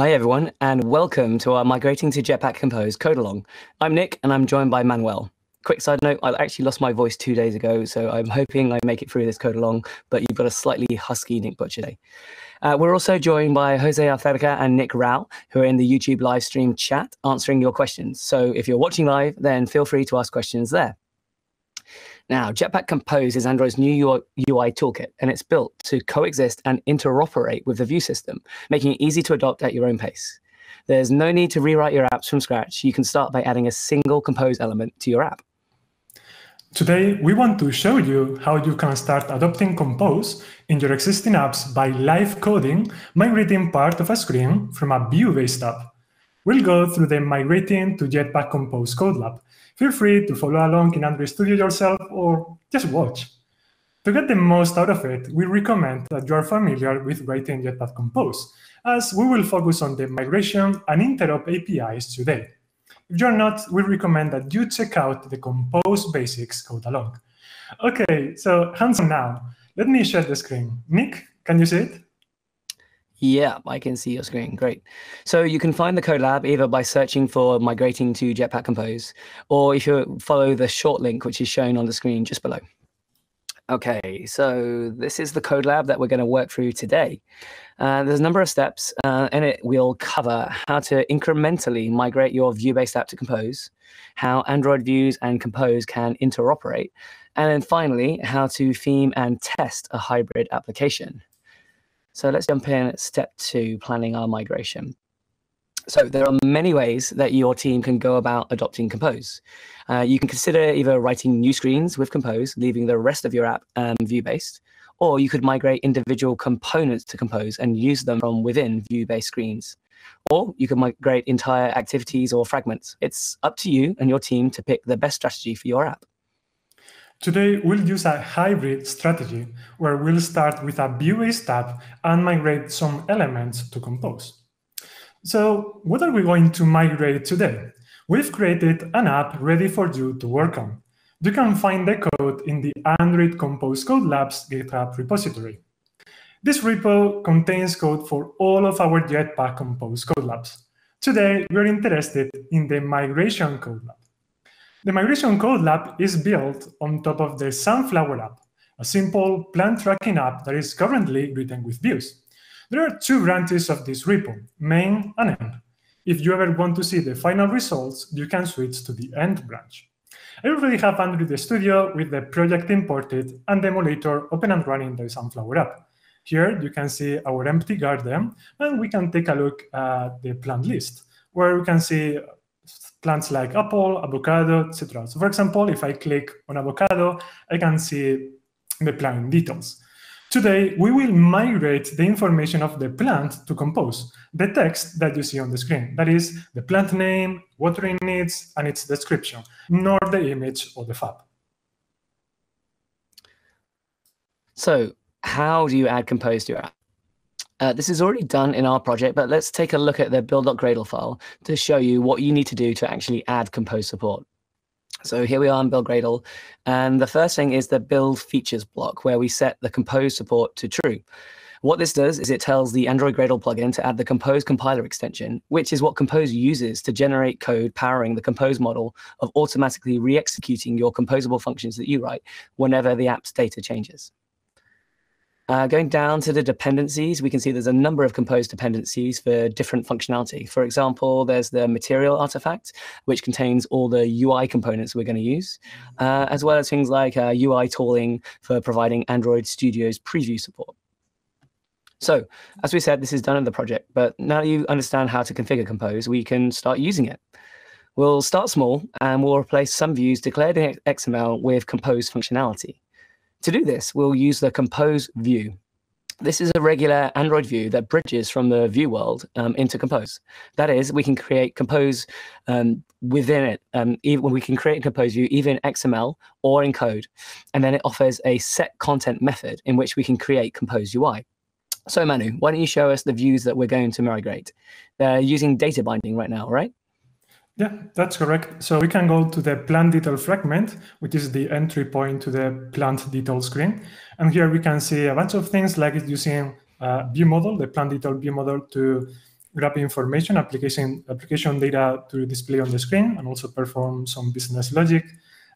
Hi everyone, and welcome to our Migrating to Jetpack Compose Code Along. I'm Nick, and I'm joined by Manuel. Quick side note, I actually lost my voice 2 days ago, so I'm hoping I make it through this code along, but you've got a slightly husky Nick Butcher today. We're also joined by Jose Alfarca and Nick Rao, who are in the YouTube live stream chat answering your questions. So if you're watching live, then feel free to ask questions there. Now, Jetpack Compose is Android's new UI toolkit, and it's built to coexist and interoperate with the view system, making it easy to adopt at your own pace. There's no need to rewrite your apps from scratch. You can start by adding a single Compose element to your app. Today, we want to show you how you can start adopting Compose in your existing apps by live coding, migrating part of a screen from a view-based app. We'll go through the Migrating to Jetpack Compose Code Lab. Feel free to follow along in Android Studio yourself or just watch. To get the most out of it, we recommend that you are familiar with writing Jetpack Compose, as we will focus on the migration and interop APIs today. If you're not, we recommend that you check out the Compose Basics Code Along. OK, so hands on now. Let me share the screen. Nick, can you see it? Yeah, I can see your screen. Great. So you can find the Code Lab either by searching for Migrating to Jetpack Compose, or if you follow the short link, which is shown on the screen just below. OK, so this is the Code Lab that we're going to work through today. There's a number of steps, and it will cover how to incrementally migrate your view-based app to Compose, how Android views and Compose can interoperate, and then finally, how to theme and test a hybrid application. So let's jump in at step two, planning our migration. So there are many ways that your team can go about adopting Compose. You can consider either writing new screens with Compose, leaving the rest of your app view-based, or you could migrate individual components to Compose and use them from within view-based screens. Or you can migrate entire activities or fragments. It's up to you and your team to pick the best strategy for your app. Today, we'll use a hybrid strategy where we'll start with a view-based app and migrate some elements to Compose. So what are we going to migrate today? We've created an app ready for you to work on. You can find the code in the Android Compose Code Lab's GitHub repository. This repo contains code for all of our Jetpack Compose Code Labs. Today, we're interested in the Migration Code Lab. The Migration Code Lab is built on top of the Sunflower app, a simple plan tracking app that is currently written with views. There are two branches of this repo, main and end. If you ever want to see the final results, you can switch to the end branch. I already have Android Studio with the project imported and the emulator open and running the Sunflower app. Here you can see our empty garden, and we can take a look at the plant list, where we can see plants like apple, avocado, etc. So for example, if I click on avocado, I can see the plant details. Today, we will migrate the information of the plant to Compose, the text that you see on the screen. That is the plant name, watering needs, and its description, nor the image or the fab. So how do you add Compose to your app? This is already done in our project, but let's take a look at the build.gradle file to show you what you need to do to actually add Compose support. So here we are in build.gradle, and the first thing is the build features block where we set the Compose support to true. What this does is it tells the Android Gradle plugin to add the Compose compiler extension, which is what Compose uses to generate code powering the Compose model of automatically re-executing your composable functions that you write whenever the app's data changes. Going down to the dependencies, we can see there's a number of Compose dependencies for different functionality. For example, there's the material artifact, which contains all the UI components we're going to use, as well as things like UI tooling for providing Android Studio's preview support. So as we said, this is done in the project, but now you understand how to configure Compose, we can start using it. We'll start small, and we'll replace some views declared in XML with Compose functionality. To do this, we'll use the Compose view. This is a regular Android view that bridges from the view world into Compose. That is, we can create Compose within it. We can create a Compose view either in XML or in code, and then it offers a set content method in which we can create Compose UI. So Manu, why don't you show us the views that we're going to migrate? They're using data binding right now, right? Yeah, that's correct. So we can go to the plant detail fragment, which is the entry point to the plant detail screen. And here we can see a bunch of things like it's using view model, the plant detail view model to grab information, application data to display on the screen, and also perform some business logic.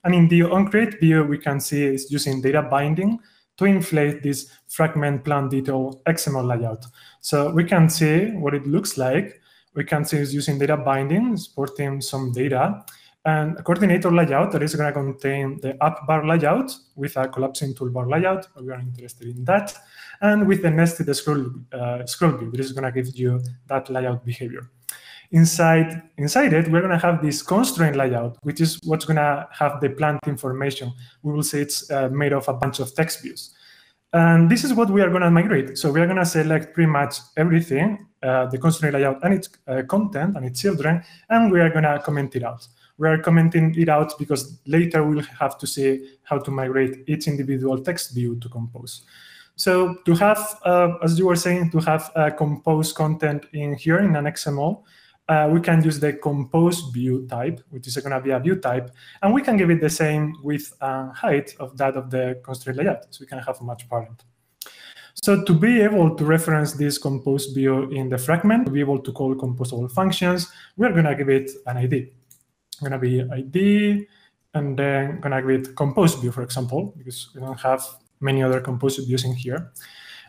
And in the onCreate view, we can see it's using data binding to inflate this fragment plan detail XML layout. So we can see what it looks like. We can see it's using data binding, supporting some data, and a coordinator layout that is going to contain the app bar layout with a collapsing toolbar layout. We are interested in that. And with the nested scroll view, that is going to give you that layout behavior. Inside it, we're going to have this constraint layout, which is what's going to have the plant information. We will see it's made of a bunch of text views. And this is what we are going to migrate. So we are going to select pretty much everything, the constraint layout and its content and its children, and we are going to comment it out. We are commenting it out because later we'll have to see how to migrate each individual text view to Compose. So to have, as you were saying, to have Compose content in here in an XML, we can use the Compose view type, which is going to be a view type, and we can give it the same width and height of that of the constraint layout, so we can have much parent. So to be able to reference this Compose view in the fragment, to be able to call composable functions, we're going to give it an ID. Going to be ID, and then going to give it Compose view, for example, because we don't have many other Compose views in here.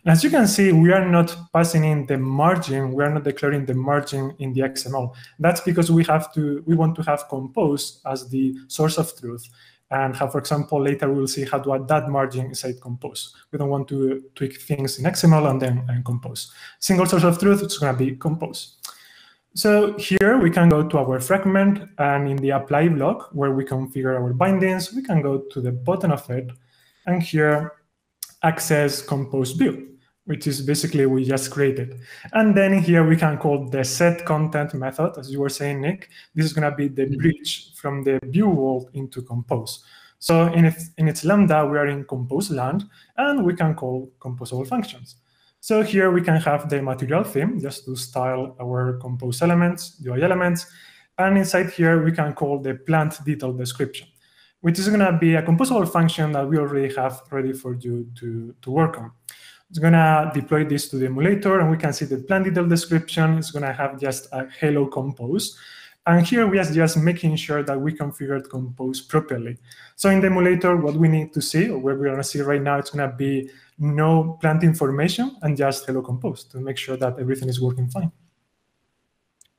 And as you can see, we are not passing in the margin. We are not declaring the margin in the XML. That's because we want to have Compose as the source of truth, and have, for example, later we'll see how to add that margin inside Compose. We don't want to tweak things in XML and then Compose. Single source of truth, it's going to be Compose. So here we can go to our fragment, and in the apply block where we configure our bindings, we can go to the bottom of it, and here access Compose view, which is basically we just created. And then here we can call the set content method, as you were saying, Nick. This is going to be the bridge from the view world into Compose. So in its lambda, we are in Compose land, and we can call composable functions. So here we can have the material theme just to style our Compose elements, UI elements. And inside here, we can call the plant detail description, which is going to be a composable function that we already have ready for you to work on. It's going to deploy this to the emulator, and we can see the plant detail description is going to have just a hello Compose. And here we are just making sure that we configured Compose properly. So in the emulator, what we need to see, or what we're going to see right now, it's going to be no plant information and just hello Compose to make sure that everything is working fine.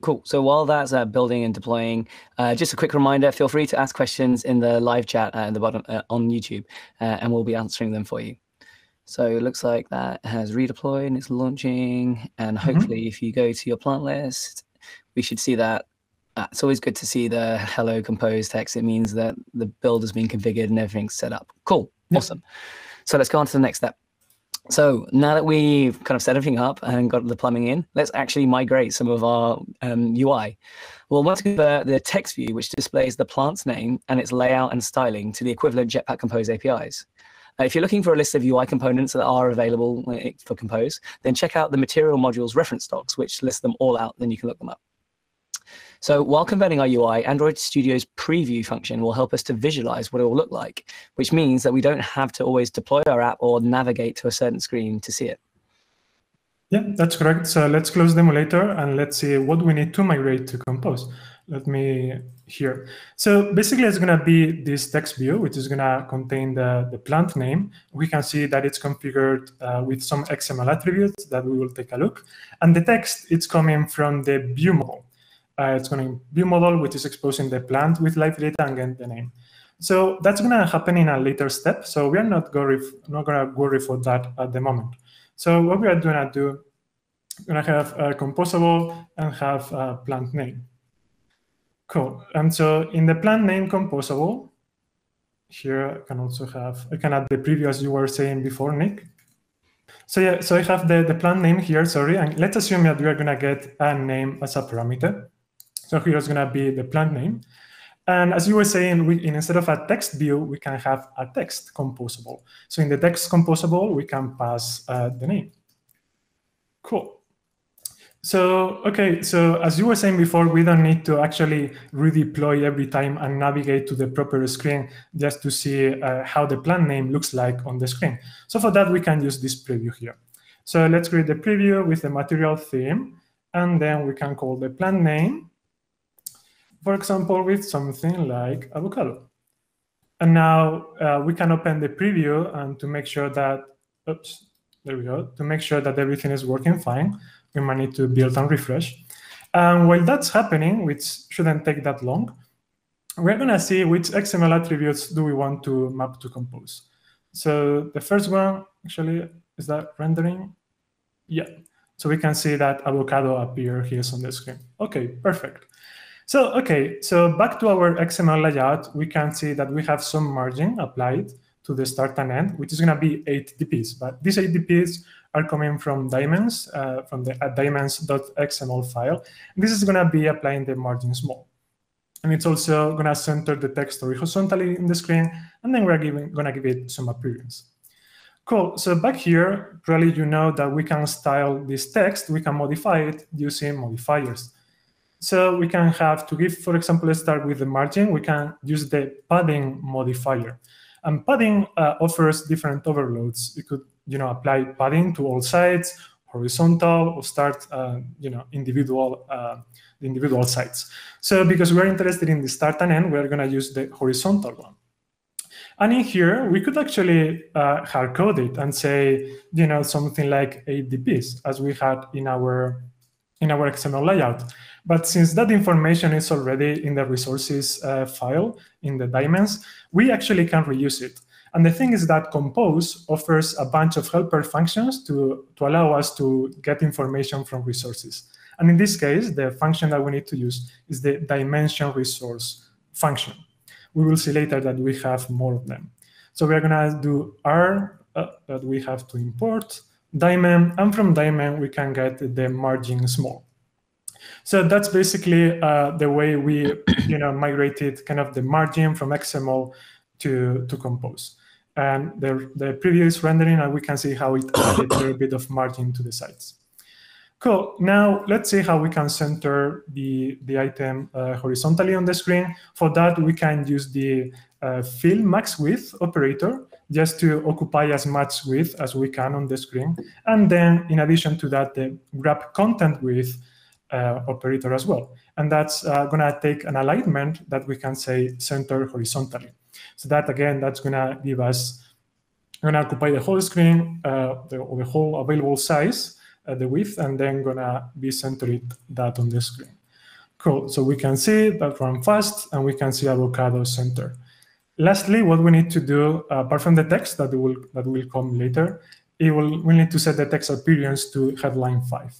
Cool. So while that's building and deploying, just a quick reminder, feel free to ask questions in the live chat at the bottom on YouTube, and we'll be answering them for you. So it looks like that has redeployed and it's launching. And hopefully, if you go to your plant list, we should see that. It's always good to see the hello Compose text. It means that the build has been configured and everything's set up. Cool. Yeah. Awesome. So let's go on to the next step. So now that we've kind of set everything up and got the plumbing in, let's actually migrate some of our UI. We'll want to convert the text view, which displays the plant's name and its layout and styling, to the equivalent Jetpack Compose APIs. If you're looking for a list of UI components that are available for Compose, then check out the Material module's reference docs, which lists them all out, then you can look them up. So while converting our UI, Android Studio's preview function will help us to visualize what it will look like, which means that we don't have to always deploy our app or navigate to a certain screen to see it. Yeah, that's correct. So let's close the emulator and let's see what we need to migrate to Compose. Let me here. So basically, it's going to be this text view, which is going to contain the plant name. We can see that it's configured with some XML attributes that we will take a look. And the text, it's coming from the view model. It's going to view model, which is exposing the plant with live data and get the name. So that's going to happen in a later step. So we are not going to worry for that at the moment. So what we are going to do, we're going to have a composable and have a plant name. Cool. And so in the plant name composable, here I can also have, I can add the preview as you were saying before, Nick. So yeah, so I have the plant name here, sorry. And let's assume that we are going to get a name as a parameter. So here is going to be the plant name. And as you were saying, instead of a text view, we can have a text composable. So in the text composable, we can pass the name. Cool. So, OK, so as you were saying before, we don't need to actually redeploy every time and navigate to the proper screen just to see how the plant name looks like on the screen. So for that, we can use this preview here. So let's create the preview with the material theme. and then we can call the plant name, for example, with something like avocado. And now we can open the preview and to make sure that, oops, there we go, to make sure that everything is working fine, we might need to build and refresh. And while that's happening, which shouldn't take that long, we're going to see which XML attributes do we want to map to Compose. So the first one, actually, is that rendering? Yeah. So we can see that avocado appear here on the screen. OK, perfect. So OK, so back to our XML layout, we can see that we have some margin applied to the start and end, which is going to be 8 dps. But these 8 dps are coming from diamonds, from the diamonds.xml file. And this is going to be applying the margin small. And it's also going to center the text horizontally in the screen. And then we're going to give it some appearance. Cool. So back here, probably you know that we can style this text. We can modify it using modifiers. So we can have to give, for example, let's start with the margin. We can use the padding modifier. And padding offers different overloads. You could, you know, apply padding to all sides, horizontal, or start, you know, individual sides. So because we're interested in the start and end, we're going to use the horizontal one. And in here, we could actually hard code it and say, you know, something like 8 dps, as we had in our XML layout. But since that information is already in the resources file in the diamonds, we actually can reuse it. And the thing is that Compose offers a bunch of helper functions to allow us to get information from resources. And in this case, the function that we need to use is the dimension resource function. We will see later that we have more of them. So we're going to do R that we have to import, diamond, and from diamond, we can get the margin small. So that's basically the way we migrated kind of the margin from XML to Compose. And the previous rendering, and we can see how it added a little bit of margin to the sides. Cool. Now, let's see how we can center the item horizontally on the screen. For that, we can use the fill max width operator just to occupy as much width as we can on the screen. And then, in addition to that, the grab content width operator as well. And that's going to take an alignment that we can say center horizontally. So that, again, that's going to give us, going to occupy the whole screen, the whole available size, the width, and then gonna be centered that on the screen. Cool, so we can see that run fast, and we can see avocado center. Lastly, what we need to do, apart from the text that will come later, we need to set the text appearance to headline 5.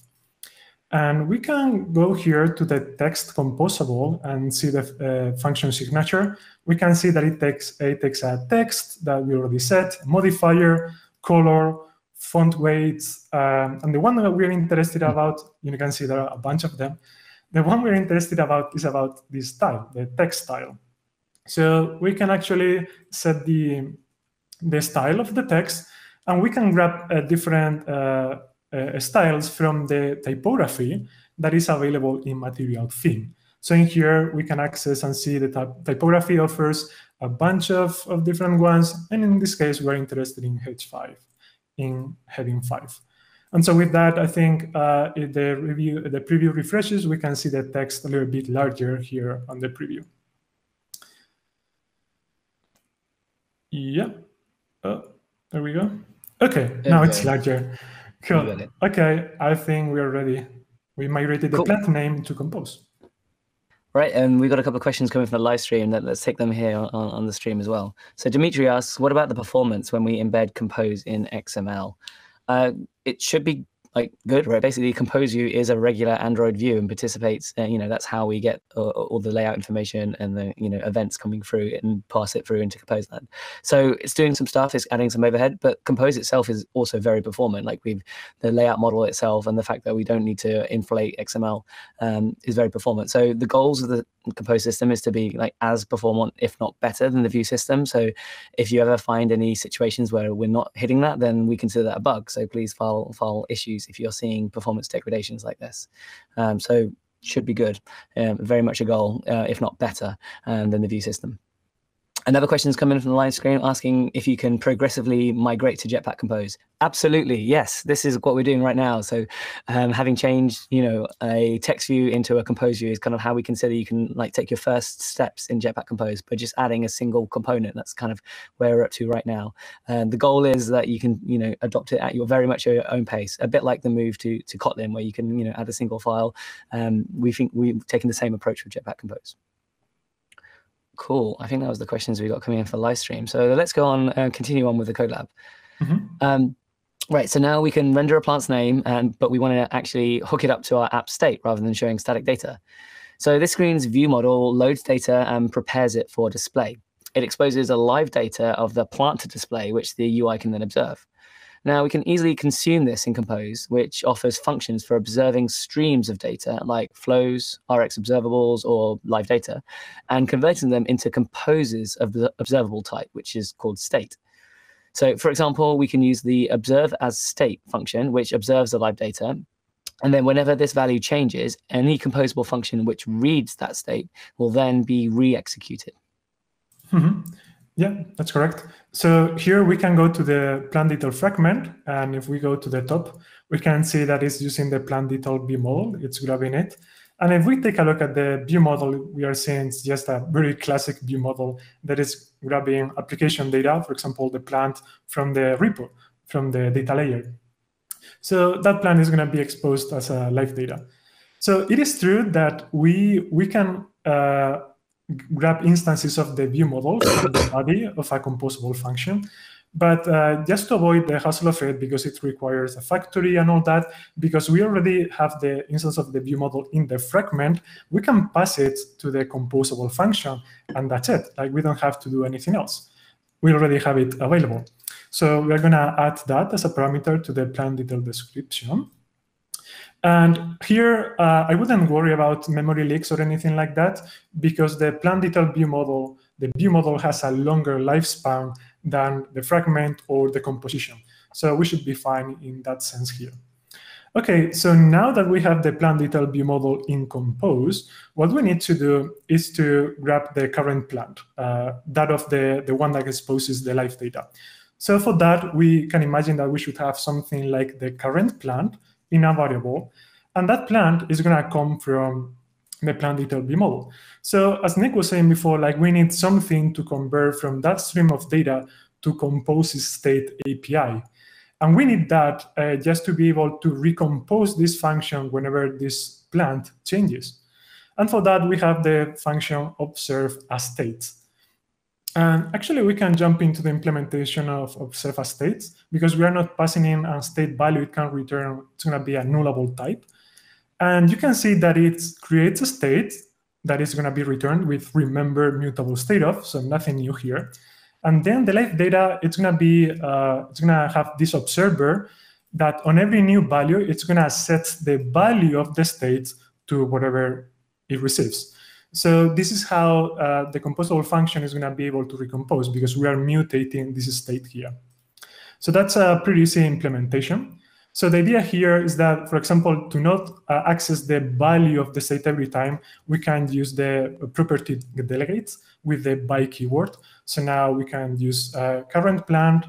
And we can go here to the text composable and see the function signature. We can see that it takes a text that we already set, modifier, color, font weights, and the one that we're interested about, you can see there are a bunch of them. The one we're interested about is about this style, the text style. So we can actually set the style of the text, and we can grab different styles from the typography that is available in Material Theme. So in here, we can access and see the typography offers a bunch of different ones, and in this case, we're interested in H5. In heading 5. And so with that, I think if the preview refreshes, we can see the text a little bit larger here on the preview. Yeah, oh, there we go. OK, now it's larger. Cool. OK, I think we are ready. We migrated the plant name to Compose. Right, and we've got a couple of questions coming from the live stream. Let's take them here on the stream as well. So Dimitri asks, what about the performance when we embed Compose in XML? It should be like good, right? Basically, Compose View is a regular Android view and participates. You know, that's how we get all the layout information and the events coming through and pass it through into Compose Land. So it's doing some stuff, it's adding some overhead, but Compose itself is also very performant. Like the layout model itself and the fact that we don't need to inflate XML is very performant. So the goals of the Compose system is to be like as performant, if not better, than the view system. So if you ever find any situations where we're not hitting that, then we consider that a bug. So please file issues if you're seeing performance degradations like this. So should be good, very much a goal, if not better, than the view system. Another question's come in from the live screen asking if you can progressively migrate to Jetpack Compose. Absolutely, yes. This is what we're doing right now. So having changed, you know, a text view into a compose view is kind of how we consider you can like take your first steps in Jetpack Compose by just adding a single component. That's kind of where we're up to right now. And the goal is that you can, you know, adopt it at your very much your own pace, a bit like the move to Kotlin, where you can, you know, add a single file. We think we've taken the same approach with Jetpack Compose. Cool. I think that was the questions we got coming in for the live stream. So let's go on and continue on with the code lab. Mm-hmm. Right, so now we can render a plant's name, but we want to actually hook it up to our app state rather than showing static data. So this screen's view model loads data and prepares it for display. It exposes a live data of the plant to display, which the UI can then observe. Now, we can easily consume this in Compose, which offers functions for observing streams of data like flows, Rx observables, or live data, and converting them into composes of the observable type, which is called state. So, for example, we can use the observe as state function, which observes the live data. And then whenever this value changes, any composable function which reads that state will then be re-executed. Mm-hmm. Yeah, that's correct. So here we can go to the plant detail fragment. And if we go to the top, we can see that it's using the plant detail view model. It's grabbing it. And if we take a look at the view model, we are seeing it's just a very classic view model that is grabbing application data, for example, the plant from the repo, from the data layer. So that plant is going to be exposed as a live data. So it is true that we can grab instances of the view model from the body of a composable function. But just to avoid the hassle of it, because it requires a factory and all that, because we already have the instance of the view model in the fragment, we can pass it to the composable function, and that's it. Like, we don't have to do anything else. We already have it available. So we're going to add that as a parameter to the plant detail description. And here, I wouldn't worry about memory leaks or anything like that, because the plant detail view model, the view model has a longer lifespan than the fragment or the composition. So we should be fine in that sense here. OK, so now that we have the plant detail view model in Compose, what we need to do is to grab the current plant, that of the one that exposes the live data. So for that, we can imagine that we should have something like the current plant in a variable. And that plant is going to come from the plant detail view model. So as Nick was saying before, like, we need something to convert from that stream of data to Compose's state API. And we need that just to be able to recompose this function whenever this plant changes. And for that, we have the function observe as state. And actually, we can jump into the implementation of observe as states, because we are not passing in a state value. It can return, it's going to be a nullable type. And you can see that it creates a state that is going to be returned with remember mutable state of, so nothing new here. And then the live data, it's going to be, it's going to have this observer that on every new value, it's going to set the value of the state to whatever it receives. So this is how the composable function is going to be able to recompose, because we are mutating this state here. So that's a pretty easy implementation. So the idea here is that, for example, to not access the value of the state every time, we can use the property delegates with the by keyword. So now we can use current plant.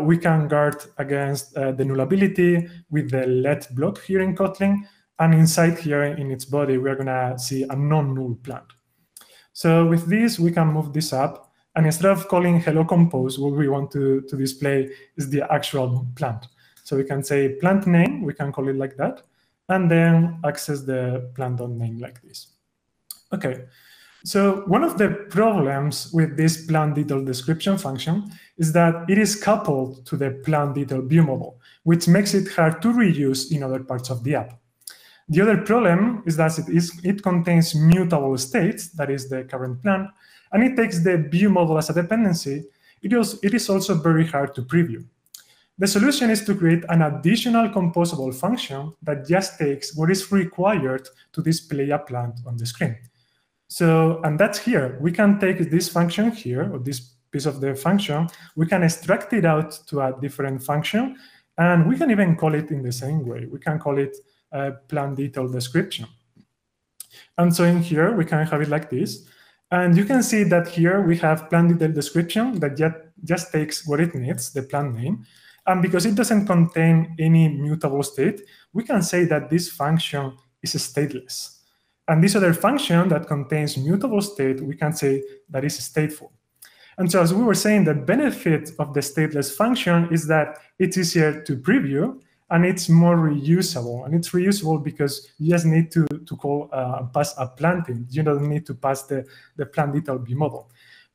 We can guard against the nullability with the let block here in Kotlin. And inside here in its body, we're going to see a non-null plant. So with this, we can move this up. And instead of calling hello compose, what we want to display is the actual plant. So we can say plant name, we can call it like that, and then access the plant.name like this. OK, so one of the problems with this plant detail description function is that it is coupled to the plant detail view model, which makes it hard to reuse in other parts of the app. The other problem is that it contains mutable states, that is the current plant, and it takes the view model as a dependency. It is also very hard to preview. The solution is to create an additional composable function that just takes what is required to display a plant on the screen. So, and that's here. We can take this function here, or this piece of the function, we can extract it out to a different function, and we can even call it in the same way. We can call it plant detail description. And so in here, we can have it like this. And you can see that here we have plan detail description that just takes what it needs, the plan name. And because it doesn't contain any mutable state, we can say that this function is stateless. And this other function that contains mutable state, we can say that is stateful. And so as we were saying, the benefit of the stateless function is that it's easier to preview and it's more reusable. And it's reusable because you just need to call pass a planting. You don't need to pass the plant detail B model.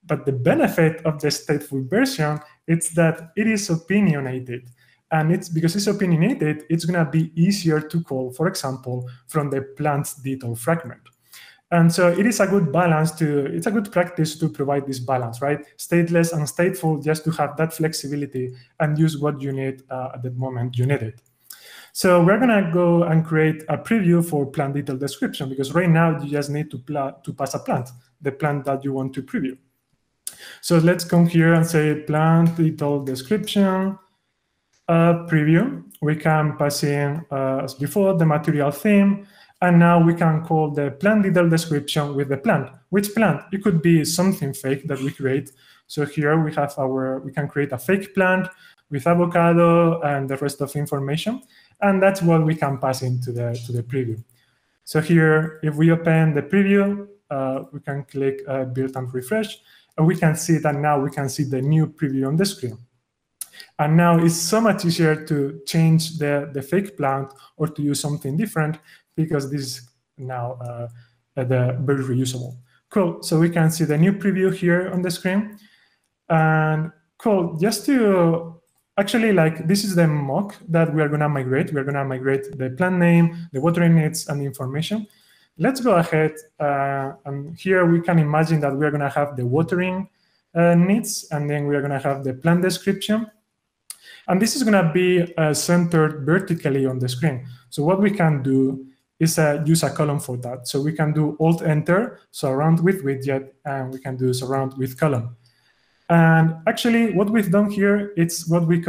But the benefit of the stateful version is that it is opinionated. And it's because it's opinionated, it's going to be easier to call, for example, from the plant detail fragment. And so it is a good balance to, it's a good practice to provide this balance, right? Stateless and stateful, just to have that flexibility and use what you need at the moment you need it. So we're going to go and create a preview for plant detail description, because right now you just need to pass a plant, the plant that you want to preview. So let's come here and say plant detail description. Preview, we can pass in, as before, the material theme, and now we can call the plant detail description with the plant. Which plant? It could be something fake that we create. So here we have our, we can create a fake plant with avocado and the rest of information, and that's what we can pass into the preview. So here, if we open the preview, we can click build and refresh, and we can see that now we can see the new preview on the screen. And now it's so much easier to change the fake plant or to use something different, because this is now very reusable. Cool. So we can see the new preview here on the screen. And cool. Just to actually, like, this is the mock that we are going to migrate. We're going to migrate the plant name, the watering needs, and the information. Let's go ahead. And here we can imagine that we are going to have the watering needs, and then we are going to have the plant description. And this is going to be centered vertically on the screen. So what we can do is use a column for that. So we can do Alt-Enter, surround with widget, and we can do surround with column. And actually, what we've done here, it's what we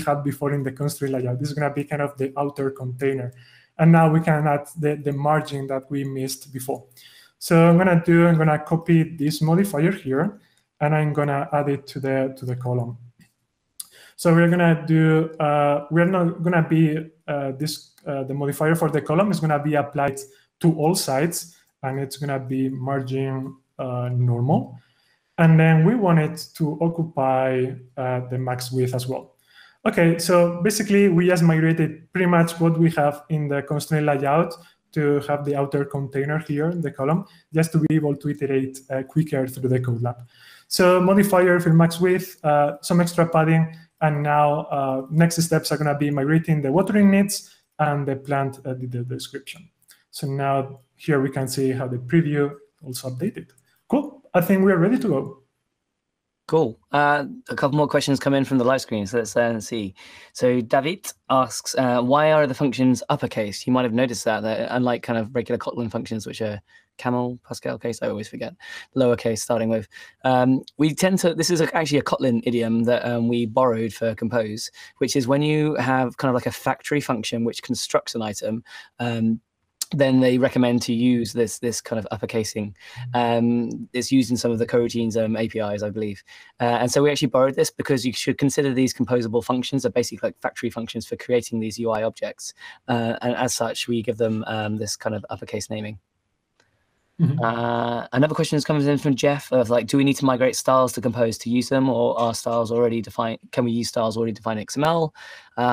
had before in the constraint layout. This is going to be kind of the outer container. And now we can add the margin that we missed before. So I'm going to copy this modifier here, and I'm going to add it to the column. So the modifier for the column is going to be applied to all sides, and it's going to be margin normal. And then we want it to occupy the max width as well. Okay, so basically we just migrated pretty much what we have in the constraint layout to have the outer container here in the column, just to be able to iterate quicker through the code lab. So modifier for max width, some extra padding. And now next steps are going to be migrating the watering needs and the plant detail description. So now here we can see how the preview also updated. Cool. I think we're ready to go. Cool. A couple more questions come in from the live screen, so let's see. So David asks, why are the functions uppercase? You might have noticed that, unlike kind of regular Kotlin functions, which are camel, Pascal case, I always forget, lowercase starting with. We tend to, this is actually a Kotlin idiom that we borrowed for Compose, which is when you have kind of like a factory function which constructs an item, then they recommend to use this kind of uppercasing. It's used in some of the coroutines APIs, I believe. And so we actually borrowed this because you should consider these composable functions are basically like factory functions for creating these UI objects. And as such, we give them this kind of uppercase naming. Mm-hmm. Another question comes in from Jeff of like, do we need to migrate styles to Compose to use them, or are styles already defined? Can we use styles already defined XML?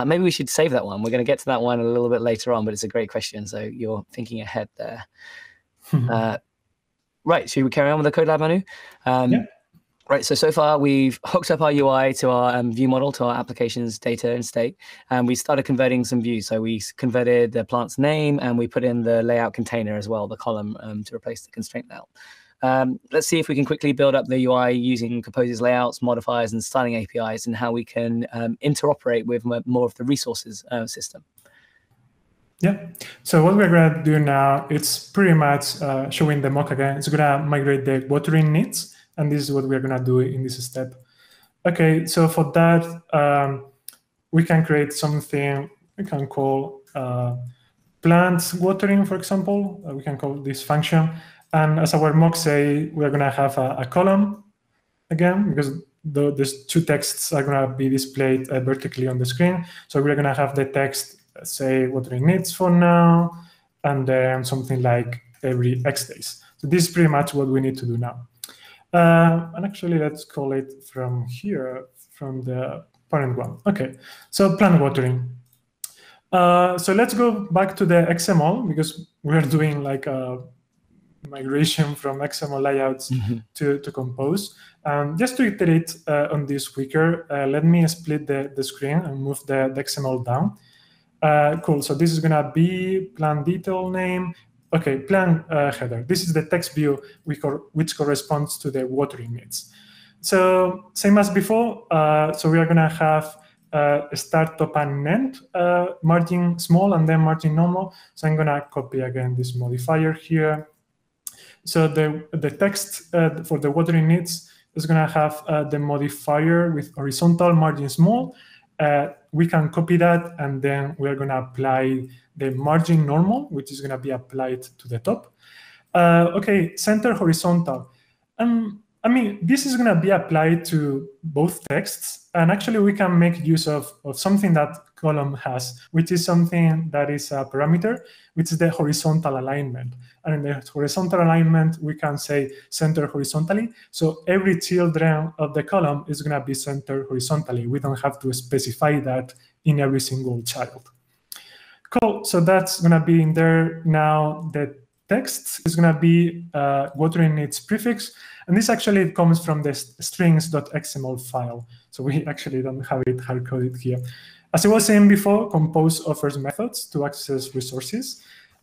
Maybe we should save that one. We're going to get to that one a little bit later on, but it's a great question. So you're thinking ahead there. Right. Should we carry on with the code lab, Manu? Yeah. Right, so far we've hooked up our UI to our view model, to our application's data and state, and we started converting some views. So we converted the plant's name, and we put in the layout container as well, the column to replace the constraint layout. Let's see if we can quickly build up the UI using Compose's layouts, modifiers, and styling APIs, and how we can interoperate with more of the resources system. Yeah. So what we're going to do now, it's pretty much showing the mock again. It's going to migrate the watering needs. And this is what we're going to do in this step. OK, so for that, we can create something we can call plants watering, for example. We can call this function. And as our mock say, we're going to have a column again, because these two texts are going to be displayed vertically on the screen. So we're going to have the text say what Ring needs for now, and then something like every X days. So this is pretty much what we need to do now. And actually, let's call it from here, from the parent one. OK, so plant watering. So let's go back to the XML, because we're doing like a migration from XML layouts to Compose. Just to iterate on this quicker, let me split the screen and move the XML down. Cool, so this is going to be plan detail name. OK, plan header. This is the text view which corresponds to the watering needs. So same as before, so we are going to have start, top, and end, margin small, and then margin normal. So I'm going to copy again this modifier here. So the text for the watering needs is going to have the modifier with horizontal, margin small. We can copy that, and then we're going to apply the margin normal, which is going to be applied to the top. OK, center horizontal. I mean, this is going to be applied to both texts. And actually, we can make use of something that column has, which is something that is a parameter, which is the horizontal alignment. And in the horizontal alignment, we can say center horizontally. So every children of the column is going to be centered horizontally. We don't have to specify that in every single child. Cool. So that's going to be in there now. The text is going to be watering needs prefix. And this actually comes from the strings.xml file. So we actually don't have it hard-coded here. As I was saying before, Compose offers methods to access resources.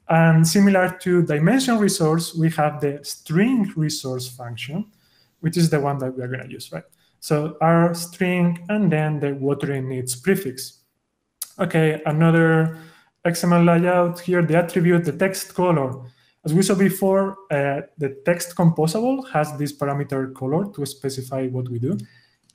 And similar to dimension resource, we have the string resource function, which is the one that we are going to use, right? So our string and then the watering needs prefix. OK, another XML layout here, the attribute, the text color. As we saw before, the text composable has this parameter color to specify what we do.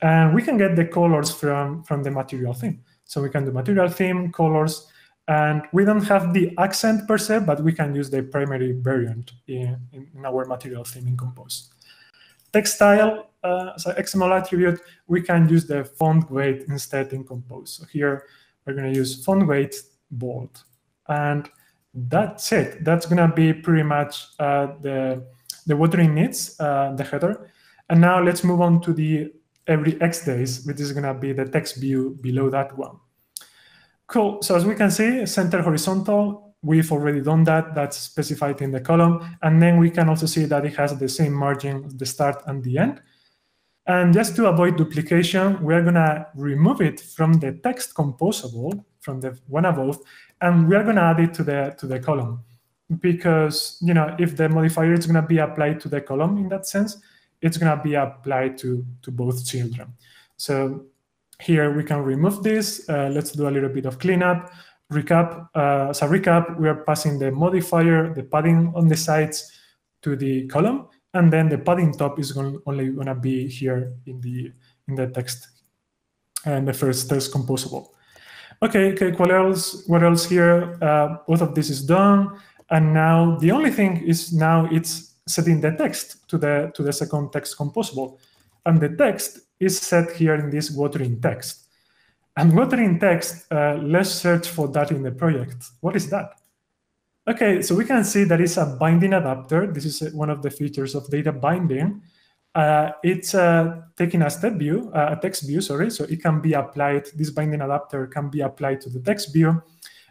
And we can get the colors from the material theme. So we can do material theme, colors. And we don't have the accent per se, but we can use the primary variant in our material theme in Compose. Text style, so XML attribute, we can use the font weight instead in Compose. So here, we're going to use font weight bold. And that's it. That's going to be pretty much the watering needs, the header. And now let's move on to the every X days, which is going to be the text view below that one. Cool. So as we can see, center horizontal, we've already done that. That's specified in the column. And then we can also see that it has the same margin, the start and the end. And just to avoid duplication, we're going to remove it from the text composable, from the one above, and we're going to add it to the column. Because if the modifier is going to be applied to the column in that sense, it's going to be applied to both children. So here we can remove this. Let's do a little bit of cleanup. Recap. As a recap, we are passing the modifier, the padding on the sides to the column. And then the padding top is only going to be here in the text and the first text composable. OK, what else here? Both of this is done. And now the only thing is now it's setting the text to the second text composable. And the text is set here in this watering text. And watering text, let's search for that in the project. What is that? OK, so we can see that it's a binding adapter. This is one of the features of data binding. It's taking a step view, a text view, sorry. So it can be applied. This binding adapter can be applied to the text view.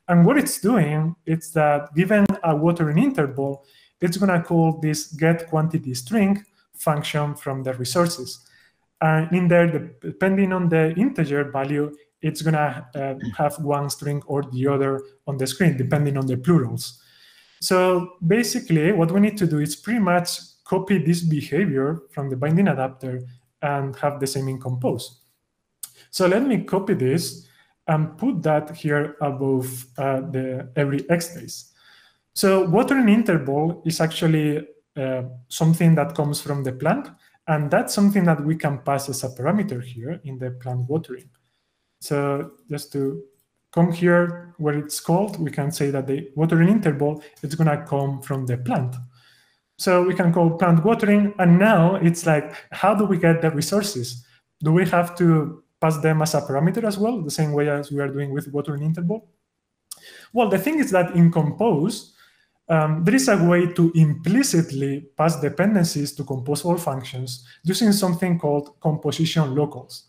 And what it's doing is that given a watering interval, it's going to call this get quantity string function from the resources. And in there, depending on the integer value, it's going to have one string or the other on the screen, depending on the plurals. So basically, what we need to do is pretty much copy this behavior from the binding adapter and have the same in Compose. So let me copy this and put that here above the every X days. So watering interval is actually something that comes from the plant. And that's something that we can pass as a parameter here in the plant watering. So just to come here where it's called, we can say that the watering interval is going to come from the plant. So we can call plant watering. And now it's like, how do we get the resources? Do we have to pass them as a parameter as well, the same way as we are doing with watering interval? Well, the thing is that in Compose, there is a way to implicitly pass dependencies to composable functions using something called composition locals.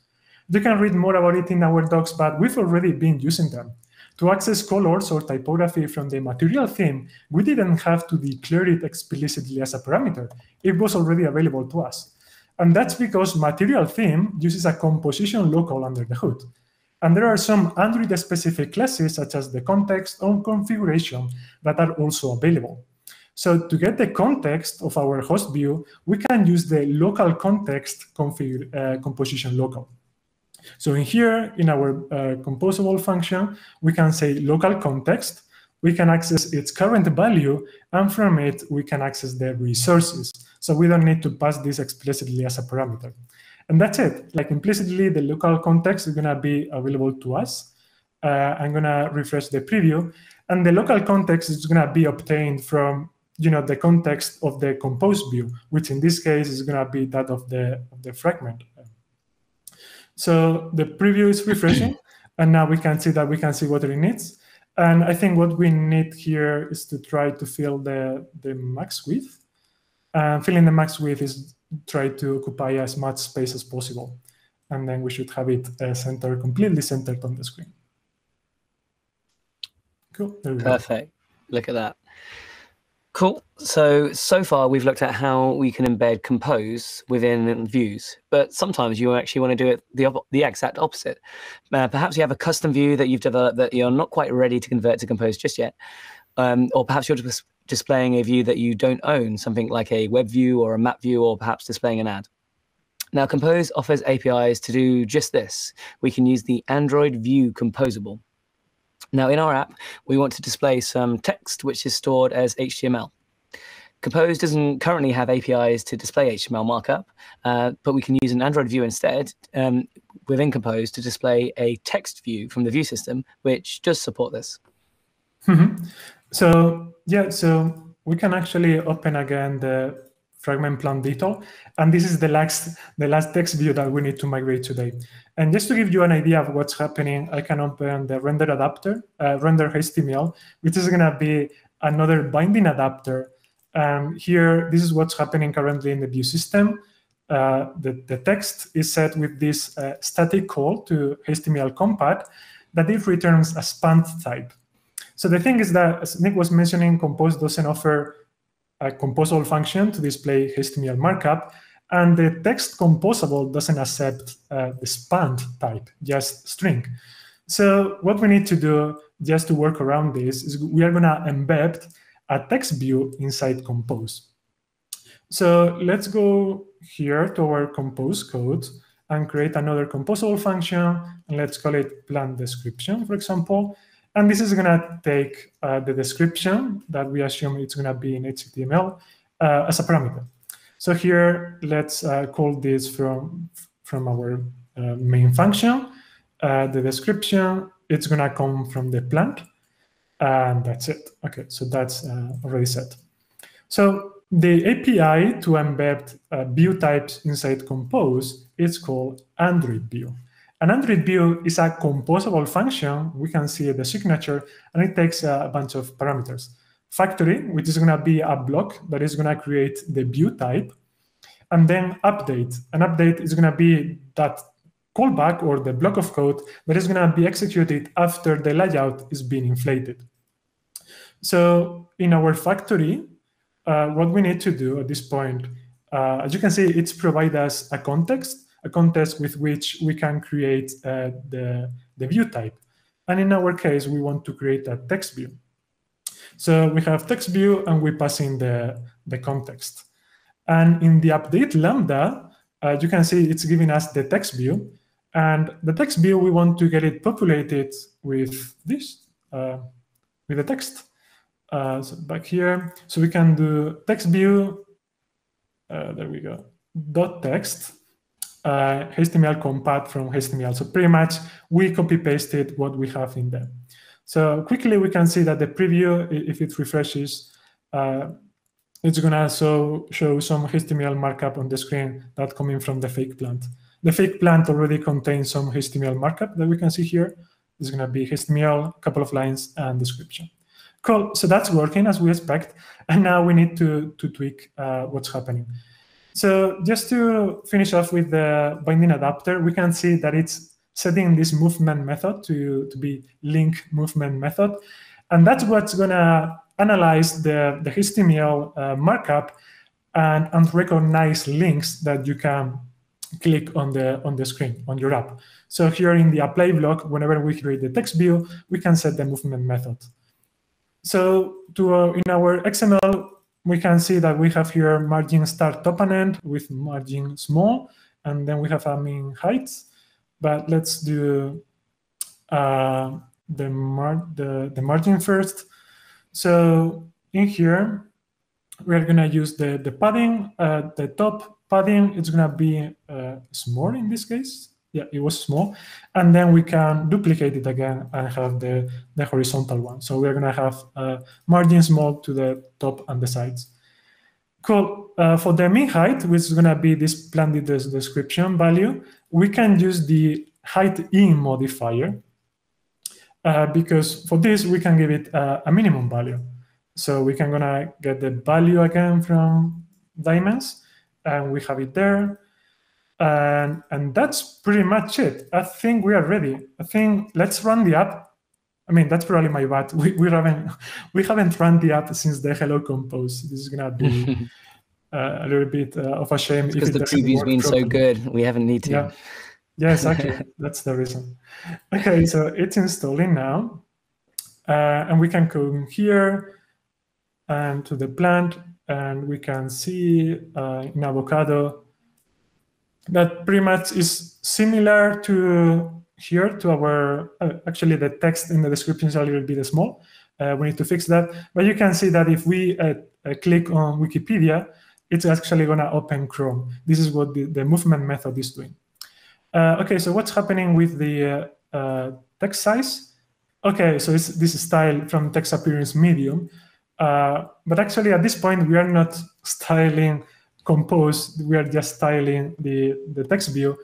You can read more about it in our docs, but we've already been using them. To access colors or typography from the material theme, we didn't have to declare it explicitly as a parameter. It was already available to us. And that's because material theme uses a composition local under the hood. And there are some Android-specific classes, such as the context or configuration, that are also available. So to get the context of our host view, we can use the local context composition local. So in here, in our composable function, we can say local context, we can access its current value, and from it, we can access the resources. So we don't need to pass this explicitly as a parameter. And that's it. Like implicitly, the local context is going to be available to us. I'm going to refresh the preview. And the local context is going to be obtained from the context of the compose view, which in this case is going to be that of the fragment. So the preview is refreshing, and now we can see that we can see what it needs. And I think what we need here is to try to fill the max width. Filling the max width is try to occupy as much space as possible. And then we should have it centered, completely centered on the screen. Cool. There we go. Perfect. Look at that. Cool. So far, we've looked at how we can embed Compose within views, but sometimes you actually want to do it the exact opposite. Perhaps you have a custom view that you've developed that you're not quite ready to convert to Compose just yet, or perhaps you're just displaying a view that you don't own, something like a web view or a map view, or perhaps displaying an ad. Now, Compose offers APIs to do just this. We can use the Android view composable. Now, in our app, we want to display some text which is stored as HTML. Compose doesn't currently have APIs to display HTML markup, but we can use an Android view instead within Compose to display a text view from the view system, which does support this. Mm-hmm. So, yeah, so we can actually open again the fragment plant detail. And this is the last text view that we need to migrate today. And just to give you an idea of what's happening, I can open the render adapter, render HTML, which is going to be another binding adapter. Here, this is what's happening currently in the view system. The text is set with this static call to HTML compat that it returns a span type. So the thing is that, as Nick was mentioning, Compose doesn't offer a composable function to display HTML markup, and the text composable doesn't accept the span type, just string. So what we need to do just to work around this is we are going to embed a text view inside Compose. So let's go here to our Compose code and create another composable function, and let's call it plant description, for example. And this is going to take the description that we assume it's going to be in HTML as a parameter. So here, let's call this from our main function. The description, it's going to come from the plant. And that's it. OK, so that's already set. So the API to embed view types inside Compose is called Android view. An Android view is a composable function. We can see the signature, and it takes a bunch of parameters. Factory, which is going to be a block that is going to create the view type. And then update. An update is going to be that callback or the block of code that is going to be executed after the layout is being inflated. So in our factory, what we need to do at this point, as you can see, it's provide us a context with which we can create the view type. And in our case, we want to create a text view. So we have text view, and we pass in the context. And in the update lambda, you can see it's giving us the text view. And the text view, we want to get it populated with this, with the text. So back here, so we can do text view, there we go, dot text. HTML compat from HTML. So pretty much we copy pasted what we have in there. So quickly we can see that the preview, if it refreshes, It's going to also show some HTML markup on the screen that coming from the fake plant. The fake plant already contains some HTML markup that we can see here. It's going to be HTML, a couple of lines, and description. Cool. So that's working as we expect. And now we need to tweak what's happening. So just to finish off with the binding adapter, we can see that it's setting this movement method to be link movement method. And that's what's going to analyze the HTML markup and recognize links that you can click on the screen, on your app. So here in the apply block, whenever we create the text view, we can set the movement method. So in our XML, we can see that we have here margin start top and end with margin small, and then we have a min heights. But let's do the margin first. So in here, we're going to use the padding. The top padding is going to be small in this case. Yeah, it was small. And then we can duplicate it again and have the horizontal one. So we're going to have margin small to the top and the sides. Cool. For the min height, which is going to be this planted description value, we can use the height in modifier. Because for this, we can give it a minimum value. So we can gonna get the value again from dimensions, and we have it there. And that's pretty much it. I think we are ready. I think let's run the app. I mean, that's probably my bad. We haven't run the app since the Hello Compose. This is gonna be a little bit of a shame. Because the preview's been so good, we haven't need to. Yeah. Yeah, exactly. That's the reason. OK, so it's installing now. And we can come here and to the plant. And we can see in Avocado that pretty much is similar to here, to our actually, the text in the description is a little bit small. We need to fix that. But you can see that if we click on Wikipedia, it's actually going to open Chrome. This is what the movement method is doing. OK, so what's happening with the text size? OK, so it's this style from text appearance medium. But actually, at this point, we are not styling Compose. We are just styling the text view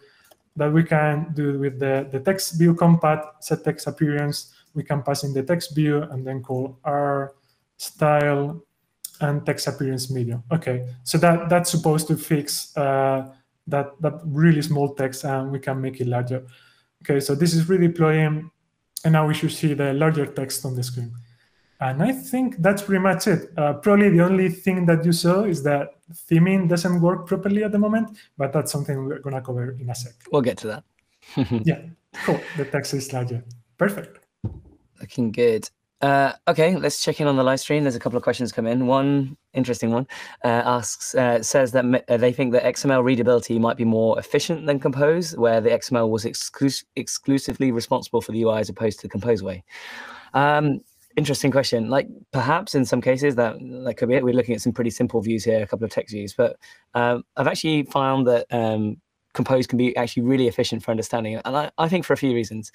that we can do with the text view compat, set text appearance. We can pass in the text view and then call r style and text appearance medium. OK, so that's supposed to fix that really small text, and we can make it larger. OK, so this is redeploying. And now we should see the larger text on the screen. And I think that's pretty much it. Probably the only thing that you saw is that theming doesn't work properly at the moment, but that's something we're going to cover in a sec. We'll get to that. Yeah, cool. The text is larger. Perfect. Looking good. OK, let's check in on the live stream. There's a couple of questions come in. One interesting one says that they think that XML readability might be more efficient than Compose, where the XML was exclusively responsible for the UI as opposed to the Compose way. Interesting question. Like, perhaps in some cases that could be it. We're looking at some pretty simple views here, a couple of text views. But I've actually found that Compose can be actually really efficient for understanding it. And I think for a few reasons.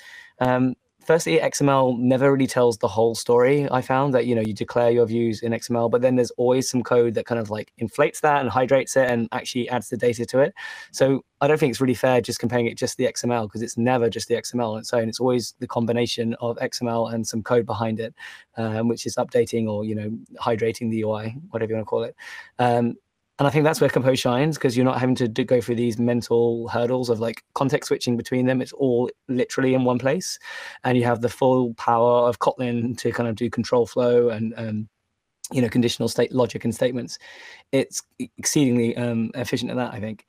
Firstly, XML never really tells the whole story. I found that, you declare your views in XML, but then there's always some code that kind of like inflates that and hydrates it and actually adds the data to it. So I don't think it's really fair just comparing it just the XML, because it's never just the XML on its own. It's always the combination of XML and some code behind it, which is updating or hydrating the UI, whatever you want to call it. And I think that's where Compose shines, because you're not having to go through these mental hurdles of like context switching between them. It's all literally in one place. And you have the full power of Kotlin to kind of do control flow and conditional state logic and statements. It's exceedingly efficient at that, I think.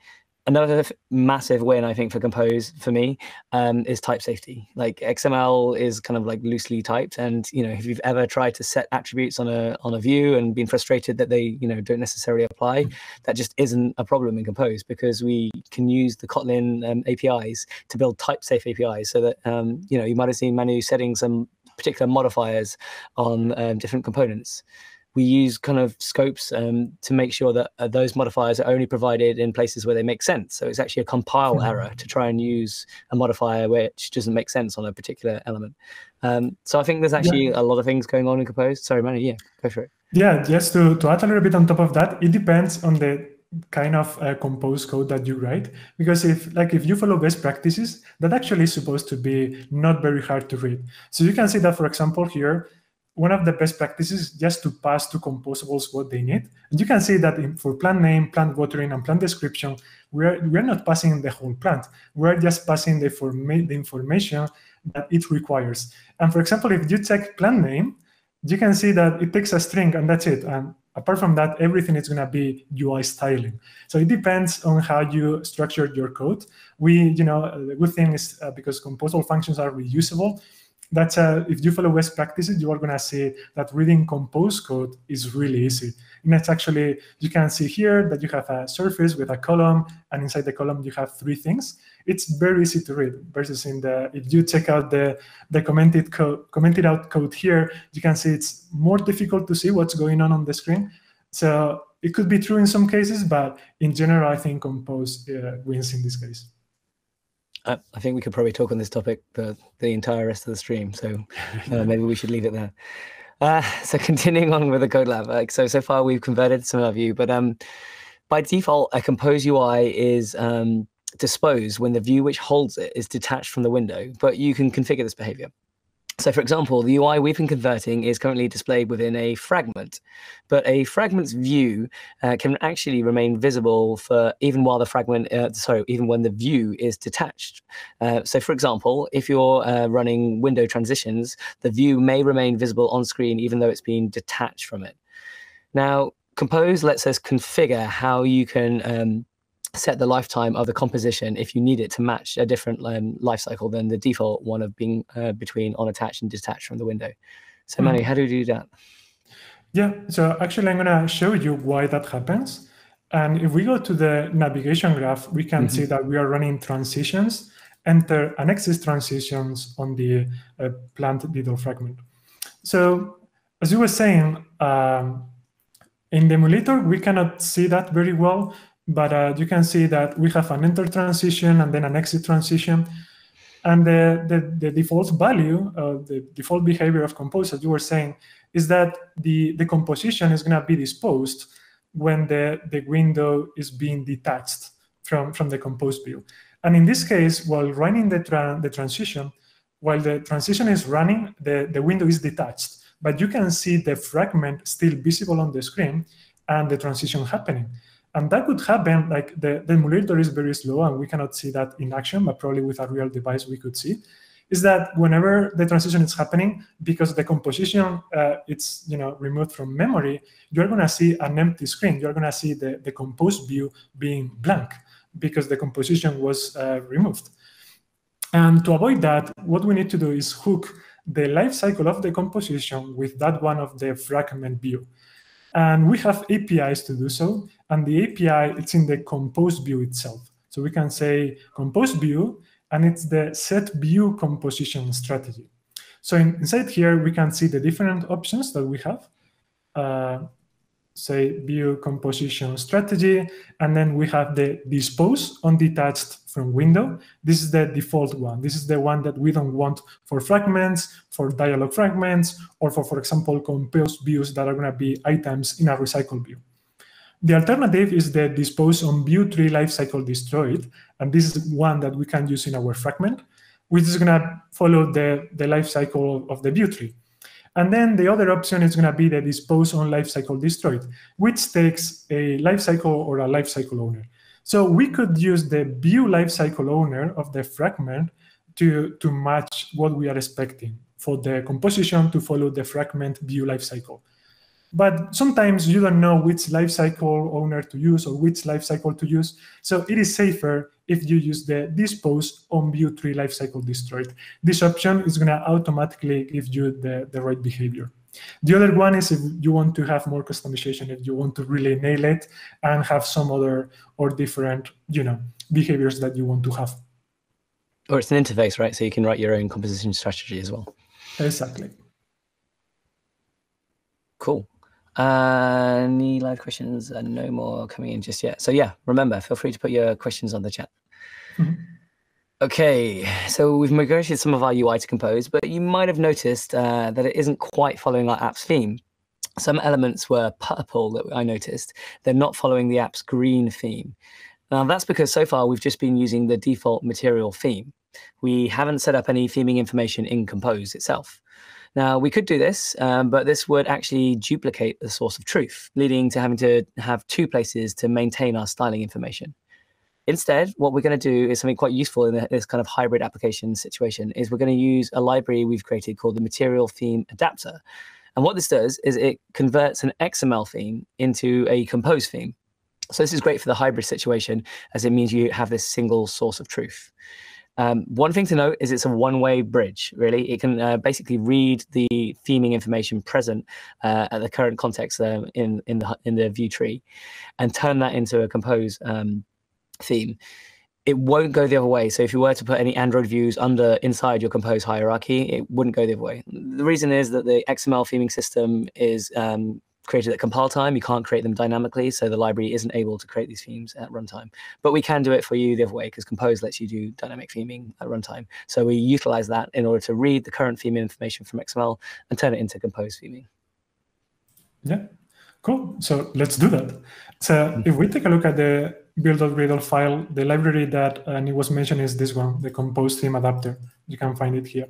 Another massive win, I think, for Compose, for me, is type safety. Like, XML is kind of like loosely typed. And, if you've ever tried to set attributes on a view and been frustrated that they, don't necessarily apply, that just isn't a problem in Compose, because we can use the Kotlin APIs to build type safe APIs so that, you might have seen Manu setting some particular modifiers on different components. We use kind of scopes to make sure that those modifiers are only provided in places where they make sense. So it's actually a compile error to try and use a modifier which doesn't make sense on a particular element. So I think there's actually a lot of things going on in Compose. Sorry, Manu, yeah, go for it. Yeah, just to add a little bit on top of that, it depends on the kind of compose code that you write, because if you follow best practices, that actually is supposed to be not very hard to read. So you can see that, for example, here, one of the best practices just to pass to composables what they need. And you can see that for plant name, plant watering, and plant description, we're not passing the whole plant. We're just passing the information that it requires. And for example, if you check plant name, you can see that it takes a string and that's it. And apart from that, everything is going to be UI styling. So it depends on how you structure your code. The good thing is because composable functions are reusable, that's if you follow best practices, you are going to see that reading compose code is really easy. And that's actually, you can see here that you have a surface with a column, and inside the column you have three things. It's very easy to read versus if you check out the commented out code here, you can see it's more difficult to see what's going on the screen. So it could be true in some cases, but in general, I think compose wins in this case. I think we could probably talk on this topic the entire rest of the stream, so maybe we should leave it there. So continuing on with the code lab, so far we've converted some of you, but by default, a compose UI is disposed when the view which holds it is detached from the window, but you can configure this behavior. So for example, the UI we've been converting is currently displayed within a fragment, but a fragment's view can actually remain visible for even when the view is detached. So for example, if you're running window transitions, the view may remain visible on screen even though it's been detached from it. Now, Compose lets us configure how you can set the lifetime of the composition if you need it to match a different life cycle than the default one of being between unattached and detached from the window. So Manu, how do we do that? Yeah, so actually I'm going to show you why that happens. And if we go to the navigation graph, we can see that we are running transitions, enter and exit transitions on the plant detail fragment. So as you were saying, in the emulator, we cannot see that very well. But you can see that we have an enter transition and then an exit transition. And the default value, the default behavior of Compose, as you were saying, is that the composition is going to be disposed when the window is being detached from the Compose view. And in this case, while running while the transition is running, the window is detached. But you can see the fragment still visible on the screen and the transition happening. And that could happen, like the emulator is very slow and we cannot see that in action, but probably with a real device we could see, is that whenever the transition is happening, because the composition it's removed from memory, you're going to see an empty screen. You're going to see the compose view being blank because the composition was removed. And to avoid that, what we need to do is hook the life cycle of the composition with that one of the fragment view. And we have APIs to do so. And the API, it's in the compose view itself. So we can say compose view, and it's the set view composition strategy. So inside here, we can see the different options that we have. Say view composition strategy, and then we have the dispose undetached from window. This is the default one. This is the one that we don't want for fragments, for dialog fragments, or for example, compose views that are going to be items in a recycle view. The alternative is the dispose on view tree lifecycle destroyed, and this is one that we can use in our fragment, which is going to follow the lifecycle of the view tree. And then the other option is going to be the dispose on lifecycle destroyed, which takes a lifecycle or a lifecycle owner. So we could use the view lifecycle owner of the fragment to match what we are expecting for the composition to follow the fragment view lifecycle. But sometimes you don't know which lifecycle owner to use or which lifecycle to use. So it is safer if you use the dispose on view tree lifecycle destroyed. This option is going to automatically give you the right behavior. The other one is if you want to have more customization, if you want to really nail it and have some other or different behaviors that you want to have. Or it's an interface, right? So you can write your own composition strategy as well. Exactly. Cool. Any live questions? No more coming in just yet. So yeah, remember, feel free to put your questions on the chat. Okay, so we've migrated some of our UI to Compose, but you might have noticed that it isn't quite following our app's theme. some elements were purple that I noticed. They're not following the app's green theme. Now, that's because so far we've just been using the default Material theme. We haven't set up any theming information in Compose itself. Now, we could do this, but this would actually duplicate the source of truth, leading to having to have two places to maintain our styling information. Instead, what we're going to do is something quite useful in this kind of hybrid application situation, is we're going to use a library we've created called the Material Theme Adapter. And what this does is it converts an XML theme into a Compose theme. So this is great for the hybrid situation, as it means you have this single source of truth. One thing to note is it's a one-way bridge, really. It can basically read the theming information present at the current context in the view tree and turn that into a Compose theme. It won't go the other way. So if you were to put any Android views inside your Compose hierarchy, it wouldn't go the other way. The reason is that the XML theming system is created at compile time. You can't create them dynamically, so the library isn't able to create these themes at runtime. But we can do it for you the other way, because Compose lets you do dynamic theming at runtime. So we utilize that in order to read the current theme information from XML and turn it into Compose theming. Yeah, cool. So let's do that. So if we take a look at the build.gradle file, the library that Nick was mentioned is this one, the Compose theme adapter. You can find it here.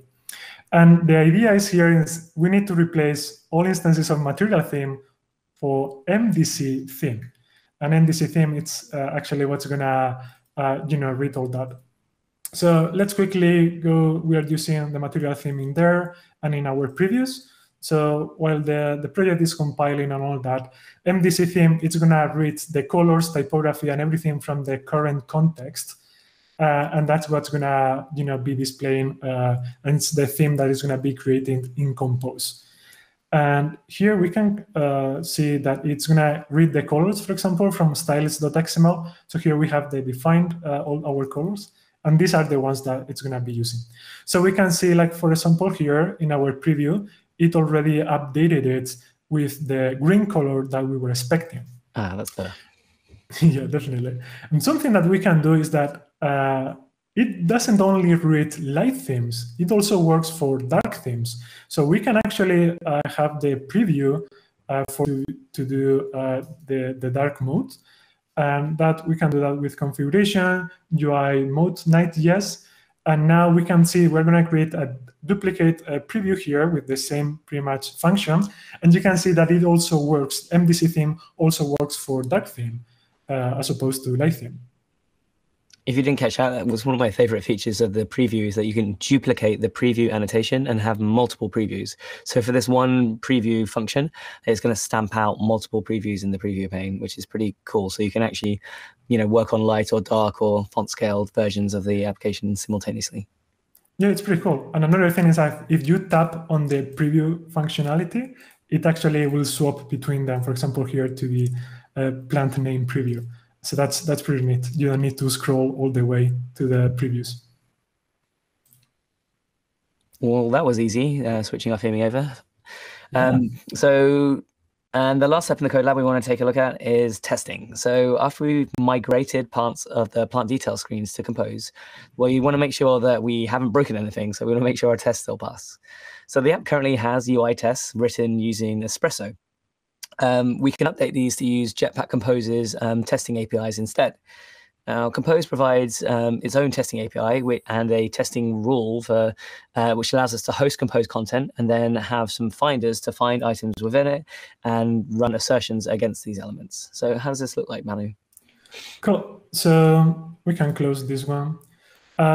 And the idea is here is we need to replace all instances of Material theme for MDC theme. And MDC theme, it's actually what's going to read all that. So let's quickly go. We are using the Material theme in there and in our previews. So while the project is compiling and all that, MDC theme, it's going to read the colors, typography, and everything from the current context. And that's what's going to be displaying, and it's the theme that is going to be created in Compose. And here we can see that it's going to read the colors, for example, from styles.xml. So here we have the defined all our colors, and these are the ones that it's going to be using. So we can see, like, for example, here in our preview, it already updated it with the green color that we were expecting. Ah, that's fair. Yeah, definitely. And something that we can do is that it doesn't only read light themes, it also works for dark themes. So we can actually have the preview to do the dark mode. And that we can do that with configuration, UI mode, night, yes. And now we can see we're going to create a duplicate preview here with the same pretty much function. And you can see that it also works. MDC theme also works for dark theme as opposed to light theme. If you didn't catch that was one of my favorite features of the preview, is that you can duplicate the preview annotation and have multiple previews. So for this one preview function, it's going to stamp out multiple previews in the preview pane, which is pretty cool. So you can actually, work on light or dark or font scaled versions of the application simultaneously. Yeah, it's pretty cool. And another thing is that if you tap on the preview functionality, it actually will swap between them. For example, here to the plant name preview. So that's pretty neat. You don't need to scroll all the way to the previews. Well, that was easy, switching our theming over. And the last step in the code lab we want to take a look at is testing. So after we've migrated parts of the plant detail screens to Compose, well, you want to make sure that we haven't broken anything. So we want to make sure our tests still pass. So the app currently has UI tests written using Espresso. We can update these to use Jetpack Compose's testing APIs instead. Now, Compose provides its own testing API and a testing rule for which allows us to host Compose content and then have some finders to find items within it and run assertions against these elements. So how does this look like, Manu? Cool. So we can close this one.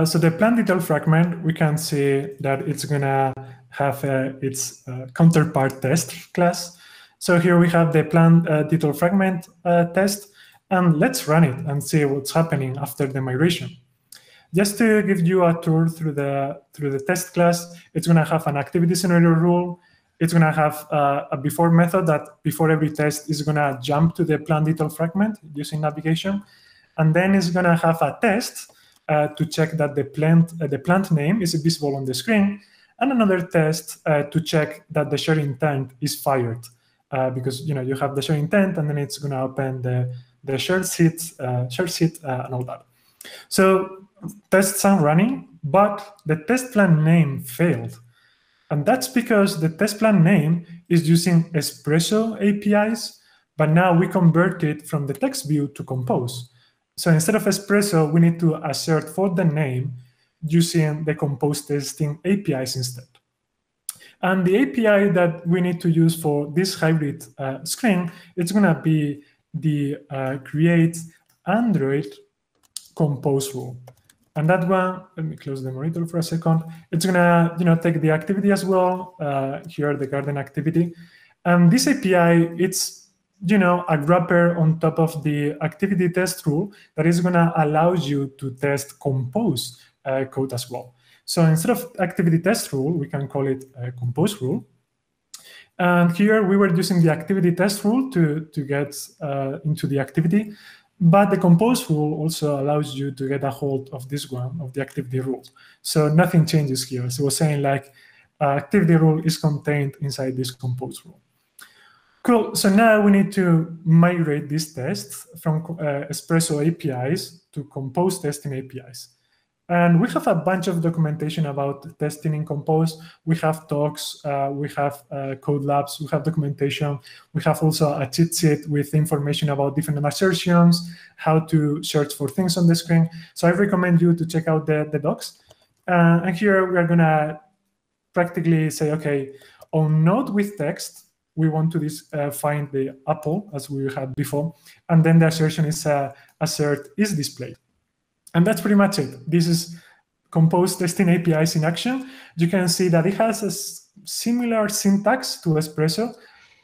So the plant detail fragment, we can see that it's going to have its counterpart test class. So here we have the plant detail fragment test, and let's run it and see what's happening after the migration. Just to give you a tour through the test class, it's going to have an activity scenario rule. It's going to have a before method that before every test is going to jump to the plant detail fragment using navigation, and then it's going to have a test to check that the plant name is visible on the screen, and another test to check that the shared intent is fired. Because you have the shared intent, and then it's going to open the shared sheet and all that. So tests are running, but the test plan name failed. And that's because the test plan name is using Espresso APIs, but now we convert it from the text view to Compose. So instead of Espresso, we need to assert for the name using the Compose testing APIs instead. And the API that we need to use for this hybrid screen, it's going to be the create Android Compose rule. And that one, let me close the monitor for a second. It's going to take the activity as well, here the garden activity. And this API, it's a wrapper on top of the activity test rule that is going to allow you to test Compose code as well. So instead of activity test rule, we can call it a Compose rule. And here we were using the activity test rule to get into the activity. But the Compose rule also allows you to get a hold of this one, of the activity rule. So nothing changes here. So we're saying like activity rule is contained inside this Compose rule. Cool. So now we need to migrate these tests from Espresso APIs to Compose testing APIs. And we have a bunch of documentation about testing in Compose. We have talks, we have code labs, we have documentation. We have also a cheat sheet with information about different assertions, how to search for things on the screen. So I recommend you to check out the docs. And here we are going to practically say, OK, on node with text, we want to find the apple, as we had before. And then the assertion is assert is displayed. And that's pretty much it. This is Compose testing APIs in action. You can see that it has a similar syntax to Espresso,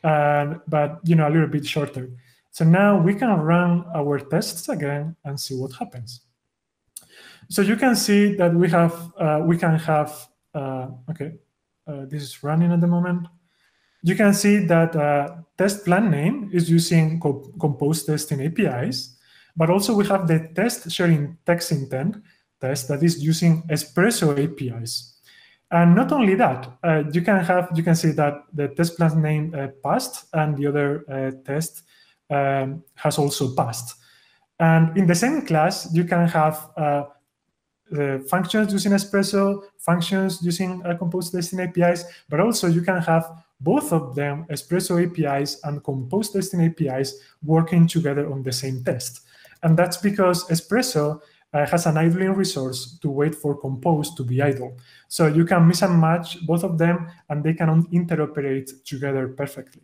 but a little bit shorter. So now we can run our tests again and see what happens. So you can see that we have, this is running at the moment. You can see that test plan name is using Compose testing APIs, but also we have the test sharing text intent test that is using Espresso APIs. And not only that, you can see that the test plan name passed and the other test has also passed. And in the same class, you can have the functions using Espresso, functions using Compose testing APIs, but also you can have both of them, Espresso APIs and Compose testing APIs, working together on the same test. And that's because Espresso has an idling resource to wait for Compose to be idle. So you can mix and match both of them, and they can interoperate together perfectly.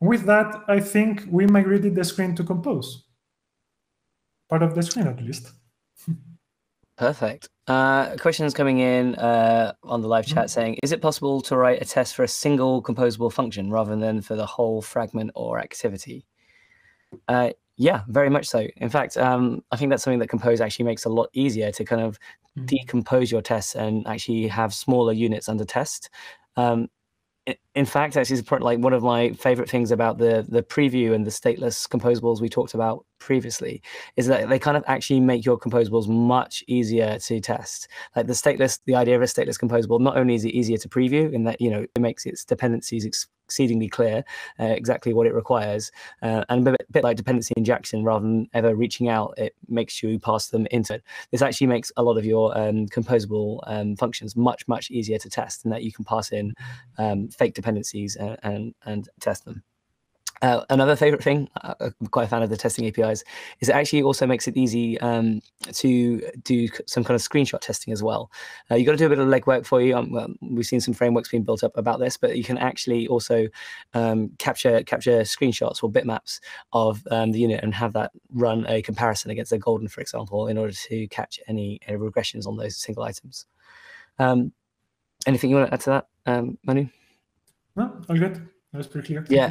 With that, I think we migrated the screen to Compose. Part of the screen, at least. Perfect. Questions coming in on the live chat saying, is it possible to write a test for a single composable function rather than for the whole fragment or activity? Yeah, very much so. In fact, I think that's something that Compose actually makes a lot easier to kind of decompose your tests and actually have smaller units under test. In fact, actually, it's like one of my favorite things about the preview and the stateless composables we talked about previously is that they kind of actually make your composables much easier to test. Like the stateless, the idea of a stateless composable, not only is it easier to preview in that it makes its dependencies exceedingly clear, exactly what it requires, and a bit like dependency injection, rather than ever reaching out, it makes you pass them into it. This actually makes a lot of your composable functions much, much easier to test, and that you can pass in fake dependencies and test them. Another favorite thing, I'm quite a fan of the testing APIs, is it actually also makes it easy to do some kind of screenshot testing as well. You've got to do a bit of legwork for you. We've seen some frameworks being built up about this, but you can actually also capture screenshots or bitmaps of the unit and have that run a comparison against a golden, for example, in order to catch any regressions on those single items. Anything you want to add to that, Manu? No, all good. That was pretty clear. Yeah.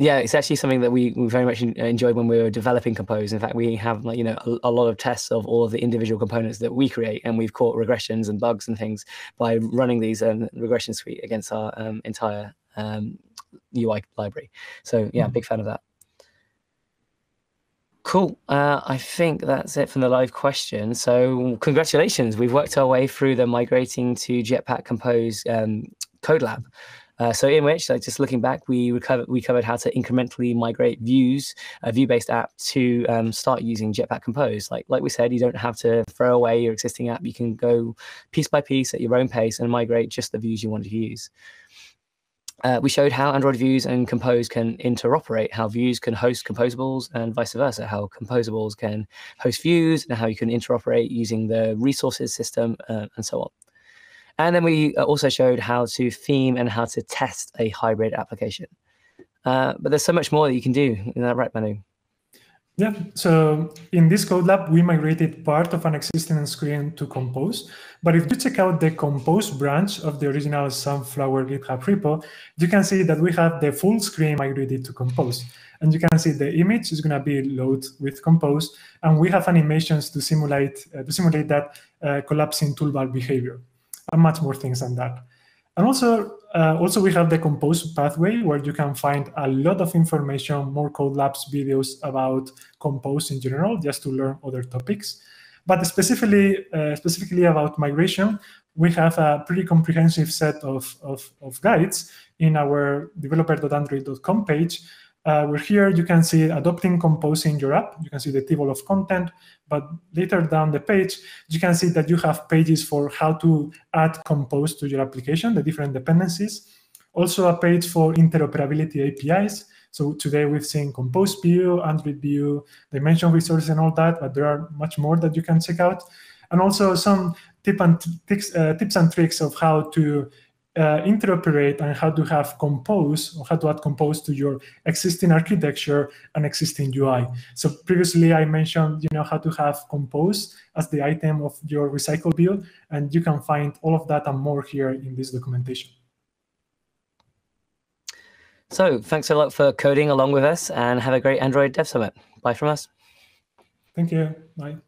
Yeah, it's actually something that we very much enjoyed when we were developing Compose. In fact, we have a lot of tests of all of the individual components that we create, and we've caught regressions and bugs and things by running these regression suite against our entire UI library. So yeah, big fan of that. Cool. I think that's it from the live question. So congratulations, we've worked our way through the migrating to Jetpack Compose code lab. So in which, like just looking back, we covered how to incrementally migrate views, a view-based app, to start using Jetpack Compose. Like we said, you don't have to throw away your existing app. You can go piece by piece at your own pace and migrate just the views you want to use. We showed how Android views and Compose can interoperate, how views can host composables and vice versa, how composables can host views, and how you can interoperate using the resources system and so on. And then we also showed how to theme and how to test a hybrid application. But there's so much more that you can do. Isn't that right, Manu? Yeah. So in this code lab, we migrated part of an existing screen to Compose. But if you check out the Compose branch of the original Sunflower GitHub repo, you can see that we have the full screen migrated to Compose. And you can see the image is going to be loaded with Compose. And we have animations to simulate that collapsing toolbar behavior. And much more things than that. And also we have the Compose pathway, where you can find a lot of information, more code labs videos about Compose in general, just to learn other topics. But specifically about migration, we have a pretty comprehensive set of guides in our developer.android.com page. Where here you can see adopting Compose in your app. You can see the table of content, but later down the page, you can see that you have pages for how to add Compose to your application, the different dependencies. Also a page for interoperability APIs. So today we've seen Compose view, Android view, dimension resources and all that, but there are much more that you can check out. And also some tips and tricks of how to interoperate and how to have Compose, or how to add Compose to your existing architecture and existing UI. So previously I mentioned, you know, how to have Compose as the item of your recycle build, and you can find all of that and more here in this documentation. So thanks a lot for coding along with us, and have a great Android Dev Summit. Bye from us. Thank you. Bye.